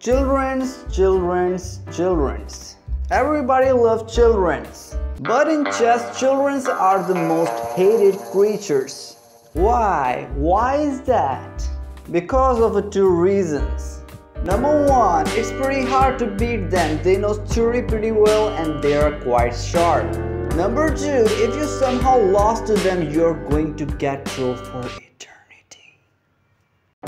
Children's. Everybody loves children's, but in chess, children's are the most hated creatures. Why? Why is that? Because of two reasons. Number one, it's pretty hard to beat them. They know theory pretty well and they are quite sharp. Number two, if you somehow lost to them, you're going to get trolled for eternity.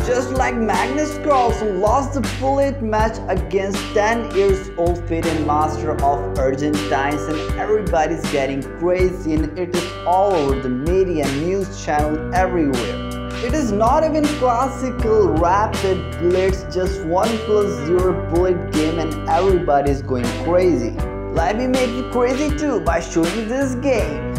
Just like Magnus Carlsen lost the bullet match against 10-year-old FIDE Master of Argentines, and everybody's getting crazy and it is all over the media, news channel, everywhere. It is not even classical rapid blitz, just 1+0 bullet game, and everybody is going crazy. Let me make you crazy too by showing this game.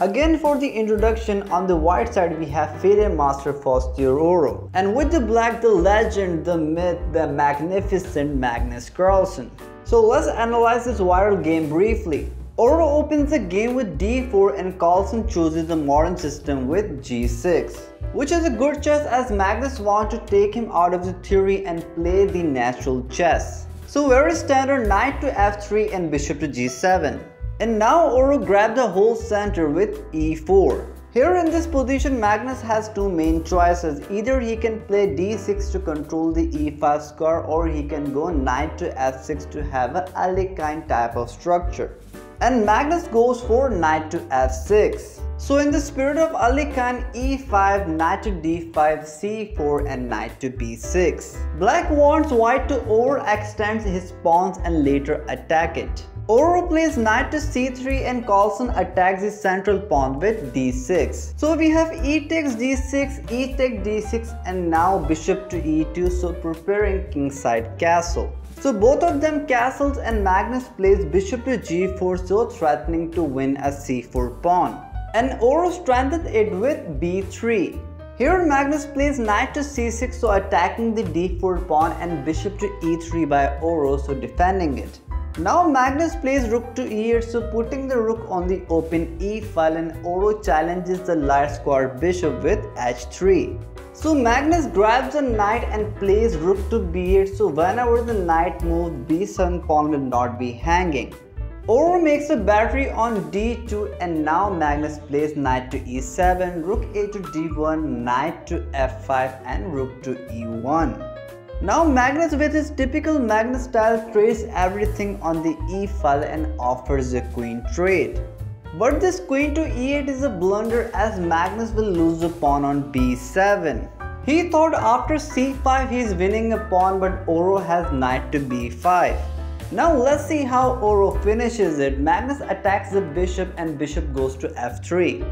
Again, for the introduction, on the white side we have FIDE Master Faustino Oro, and with the black, the legend, the myth, the magnificent Magnus Carlsen. So let's analyze this viral game briefly. Oro opens the game with d4 and Carlsen chooses the modern system with g6, which is a good chess as Magnus wants to take him out of the theory and play the natural chess. So very standard knight to f3 and bishop to g7. And now Oro grabs the whole center with e4. Here in this position Magnus has two main choices, either he can play d6 to control the e5 square, or he can go knight to f6 to have an Alekhine type of structure. And Magnus goes for knight to f6. So in the spirit of Alekhine, e5, knight to d5, c4 and knight to b6. Black wants white to overextend his pawns and later attack it. Oro plays knight to c3 and Carlsen attacks his central pawn with d6. So we have e takes d6, e takes d6, and now bishop to e2, so preparing kingside castle. So both of them castles and Magnus plays bishop to g4, so threatening to win a c4 pawn. And Oro strengthened it with b3. Here Magnus plays knight to c6, so attacking the d4 pawn, and bishop to e3 by Oro, so defending it. Now Magnus plays rook to e8, so putting the rook on the open e file, and Oro challenges the light square bishop with h3. So Magnus grabs a knight and plays rook to b8, so whenever the knight moves, b7 pawn will not be hanging. Oro makes a battery on d2, and now Magnus plays knight to e7, rook a to d1, knight to f5 and rook to e1. Now Magnus with his typical Magnus style trades everything on the e file and offers a queen trade. But this queen to e8 is a blunder as Magnus will lose the pawn on b7. He thought after c5 he is winning a pawn, but Oro has knight to b5. Now let's see how Oro finishes it. Magnus attacks the bishop and bishop goes to f3.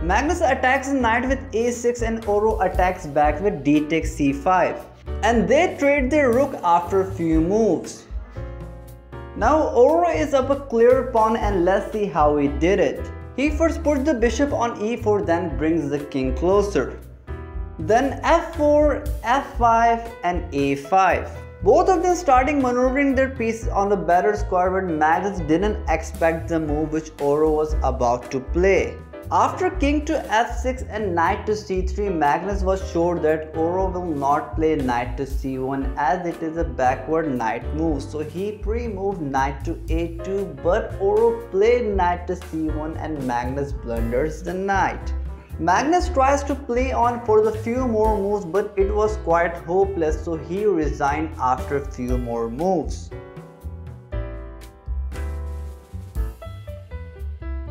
Magnus attacks the knight with a6 and Oro attacks back with d takes c5. And they trade their rook after a few moves. Now Oro is up a clear pawn, and let's see how he did it. He first puts the bishop on e4, then brings the king closer. Then f4, f5 and a5. Both of them starting maneuvering their pieces on the better square, but Magnus didn't expect the move which Oro was about to play. After king to f6 and knight to c3, Magnus was sure that Oro will not play knight to c1 as it is a backward knight move. So he pre-moved knight to a2, but Oro played knight to c1 and Magnus blunders the knight. Magnus tries to play on for the few more moves, but it was quite hopeless, so he resigned after a few more moves.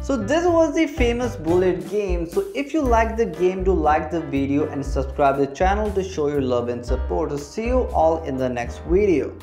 So this was the famous bullet game. So if you like the game, do like the video and subscribe the channel to show your love and support. So see you all in the next video.